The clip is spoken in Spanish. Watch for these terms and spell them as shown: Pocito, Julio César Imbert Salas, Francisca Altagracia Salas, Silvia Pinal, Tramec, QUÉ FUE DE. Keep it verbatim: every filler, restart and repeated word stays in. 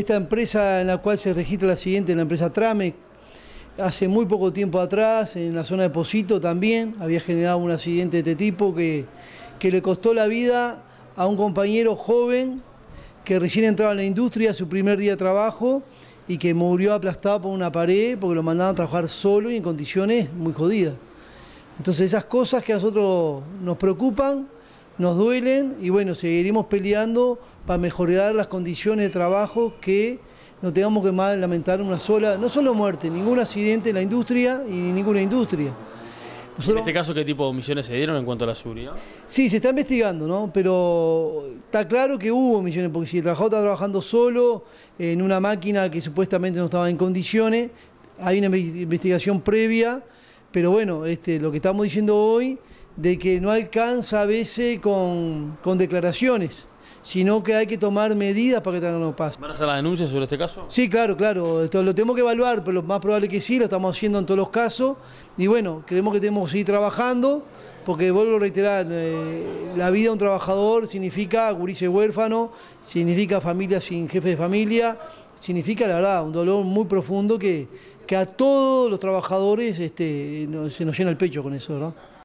Esta empresa en la cual se registra la siguiente, la empresa Tramec, hace muy poco tiempo atrás, en la zona de Pocito también, había generado un accidente de este tipo que, que le costó la vida a un compañero joven que recién entraba en la industria, su primer día de trabajo, y que murió aplastado por una pared porque lo mandaban a trabajar solo y en condiciones muy jodidas. Entonces esas cosas que a nosotros nos preocupan, nos duelen y bueno, seguiremos peleando para mejorar las condiciones de trabajo, que no tengamos que más lamentar una sola, no solo muerte, ningún accidente en la industria y ninguna industria. Nosotros... ¿En este caso qué tipo de omisiones se dieron en cuanto a la seguridad? Sí, se está investigando, ¿no? Pero está claro que hubo omisiones, porque si el trabajador está trabajando solo en una máquina que supuestamente no estaba en condiciones, hay una investigación previa, pero bueno, este, lo que estamos diciendo hoy, de que no alcanza a veces con, con declaraciones, sino que hay que tomar medidas para que esto no pase. ¿Van a hacer las denuncias sobre este caso? Sí, claro, claro. Esto lo tenemos que evaluar, pero lo más probable que sí, lo estamos haciendo en todos los casos. Y bueno, creemos que tenemos que seguir trabajando, porque vuelvo a reiterar, eh, la vida de un trabajador significa gurises huérfanos, significa familia sin jefe de familia, significa, la verdad, un dolor muy profundo que, que a todos los trabajadores este, no, se nos llena el pecho con eso, ¿verdad?